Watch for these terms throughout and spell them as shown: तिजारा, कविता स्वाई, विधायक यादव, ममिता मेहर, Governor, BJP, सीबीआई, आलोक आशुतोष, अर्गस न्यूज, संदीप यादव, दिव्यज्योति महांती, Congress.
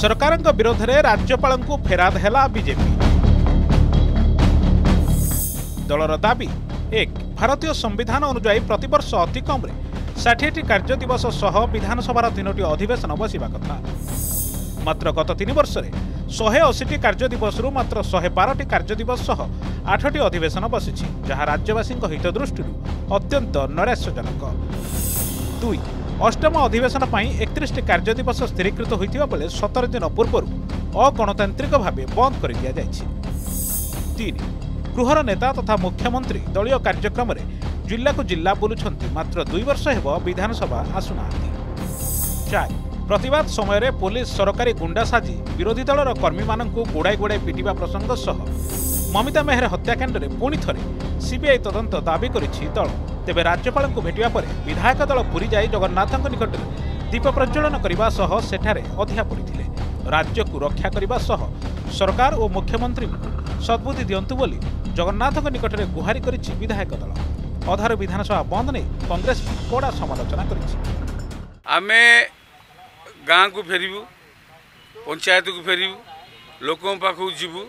सरकार विरोध में राज्यपाल को फेराद है बीजेपी दलर दाबी एक भारतीय संविधान अनुजाई प्रतिवर्ष अति कम 60 कार्य दिवस सह विधानसभा तीनो अधिवेशन बसवा कथा मात्र गत 3 वर्ष रे 180 कार्य दिवस रु मात्र 112 कार्य दिवस सह 8 अधिवेशन बसी जहां राज्यवासी हित दृष्टि अत्यंत नैराश्यजनक। 2 अष्टम अधिवेशन 31 कार्य दिवस स्थिरीकृत होता बेले 17 दिन पूर्व अगणतांत्रिक भाव बंद कर दि जाएगी। 3 गृहर नेता तथा मुख्यमंत्री दलीय कार्यक्रम जिल्ला को जिल्ला बुलुंट मात्र 2 वर्ष हो विधानसभा आसुना। 4 प्रतिवाद समय रे पुलिस सरकारी गुंडा साजी विरोधी दलर कर्मी मानू गोड़ाई गोड़ाई पिटा प्रसंग सह ममिता मेहर हत्याकांड में पुणी थे सीबीआई तदंत दावी करिछि दल। तेबे राज्यपाल को भेटिया पर विधायक दल पूरी जाई जगन्नाथ निकट दीप प्रज्वलन करने सेठारे अधिया पड़ते राज्य को रक्षा करने सरकार और मुख्यमंत्री सद्बुद्धि दियंतु बोली जगन्नाथ निकट में गुहारि करिछि विधायक दल। अधार विधानसभा बंद नहीं कांग्रेस कड़ा समालोचना करें। गाँव को फेरबू पंचायत को फेरबू लोक पाखु जीवू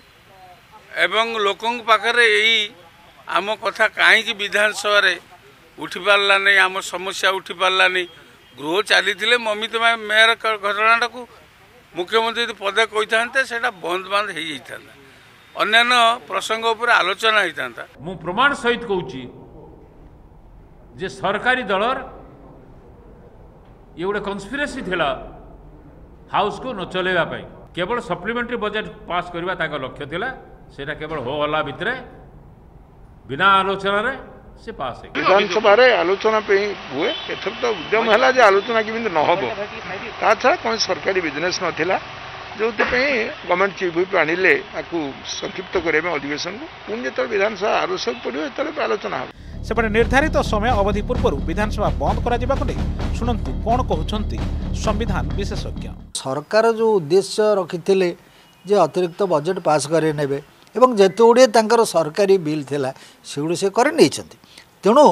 एवं लोक पाखे यही आम कथा कहीं विधानसभा उठी पारानी आम समस्या उठी पारानी गृह चली ममिता मेयर घटना को मुख्यमंत्री पदे कही था से बंद बांध हो जाता अन्न्य प्रसंग उपर आलोचना होता। मु प्रमाण सहित कहूँ जे सरकारी दलर ये गोटे कन्स्पिरेसी थिला हाउस को न चलेबा पाई केवल सप्लीमेंट्री बजेट पास करवा ताका लक्ष्य थिला सेटा केवल हो हल्ला भितरे बिना आलोचना रे से पास है विधानसभा रे आलोचना पे हुए एथर तो उद्यम हला जे आलोचना के बिंदु न होबो ता छा कोई सरकारी बिजनेस न थिला जोते पे गवर्नमेंट चीफ भी आनिले आकु संक्षिप्त करे में अधिवेशन को पुन जेतर विधानसभा आवश्यक पड़ियो तले आलोचना हो सेपटे निर्धारित समय अवधि पूर्व विधानसभा बंद करा जिबा को नै सुनंतु कोन कहउछंती संविधान विशेषज्ञ। सरकार जो उद्देश्य रखिथिले जे अतिरिक्त बजेट पास करे नेबे एवं जेतोडे तांकर सरकारी बिल थिला सेगुडे से करे नैछंती तेणु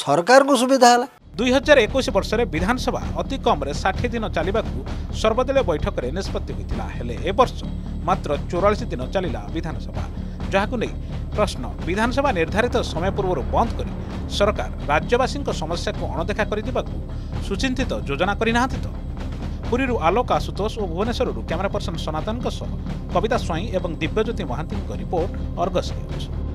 सरकार को सुविधा हला। 2021 वर्ष रे विधानसभा अति कम रे 60 दिन चलिबा को सर्वदलीय बैठक रे निष्पत्ति होइतिला हेले ए वर्ष मात्र 44 दिन चलिला विधानसभा जहां को नै प्रश्न विधानसभा निर्धारित समय पूर्व बंद कर सरकार राज्यवासी समस्या को अणदेखा कर सुचिंतित योजना करना। तो पुरी आलोक आशुतोष और भुवनेश्वर कैमरा पर्सन सनातन सह कविता स्वाई और दिव्यज्योति महांती report अर्गस न्यूज।